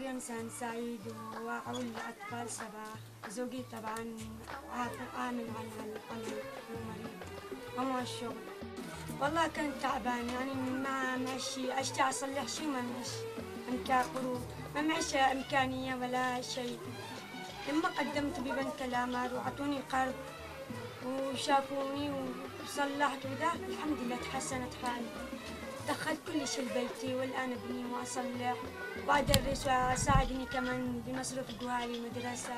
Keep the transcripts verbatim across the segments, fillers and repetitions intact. مريم سان سعيد وأعول لأطفال سبعة. زوجي طبعا عامل عن المريض وما الشغل. والله كنت تعبان يعني ما معشي أشتي أصلح شي ما معش أمكان قروض، ما معش إمكانية ولا شيء. لما قدمت ببنك الأمل وعطوني قرض وشافوني وصلحت وده الحمد لله تحسنت حالي. دخلت كل شيء لبيتي والآن ابني وأصلح وأدرس وأساعدني كمان بمصروف جوالي المدرسة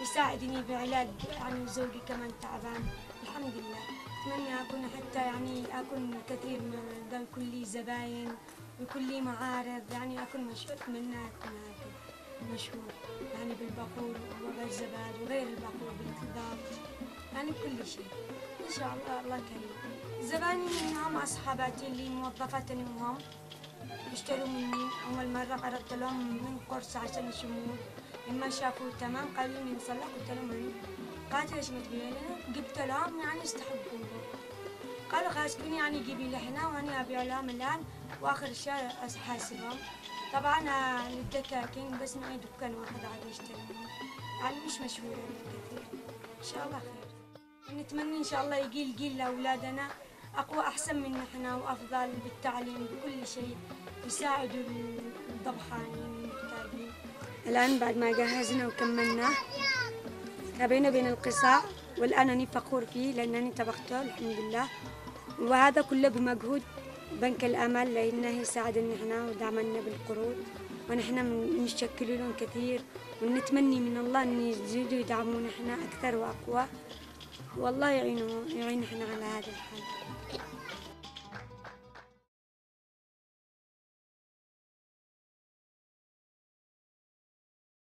ويساعدني بعلاج يعني زوجي كمان تعبان الحمد لله. أتمنى أكون حتى يعني أكون كثير من كل لي زباين ويكون لي معارض يعني أكون مشهور. أتمنى أكون مشهور يعني بالبخور وبالزباد وغير البخور بالكذاب يعني بكل شيء إن شاء الله. الله كريم. زباني منهم أصحاباتي اللي موظفات منهم اشتروا مني. أول مرة عرضت لهم من قرص عشان يشموه، لما شافوه تمام قالوا لي نصلح، قلت لهم أنا قالت ليش ما تبيع لنا؟ جبت لهم يعني استحبوه، قالوا خاشكين يعني جيبي لحنا وأنا أبيع لهم الآن وآخر شيء أحاسبهم. طبعا للدكاكين بس معي دكان واحد عاد يشتري مني يعني مش مشهورة كثير. إن شاء الله خير. نتمنى إن شاء الله يجي الجيل لأولادنا أقوى أحسن من نحنا وأفضل بالتعليم بكل شيء يساعدوا الضبحانين المحتاجين. الآن بعد ما جهزنا وكملنا ربينا بين القصاع والآن أنا فخور فيه لأنني طبخته الحمد لله، وهذا كله بمجهود بنك الأمل لأنه يساعدنا نحنا ودعمنا بالقروض ونحنا نشكل لهم كثير، ونتمنى من الله أن يزيدوا يدعمونا نحنا أكثر وأقوى. والله يعينه يعين احنا على هذا الحال.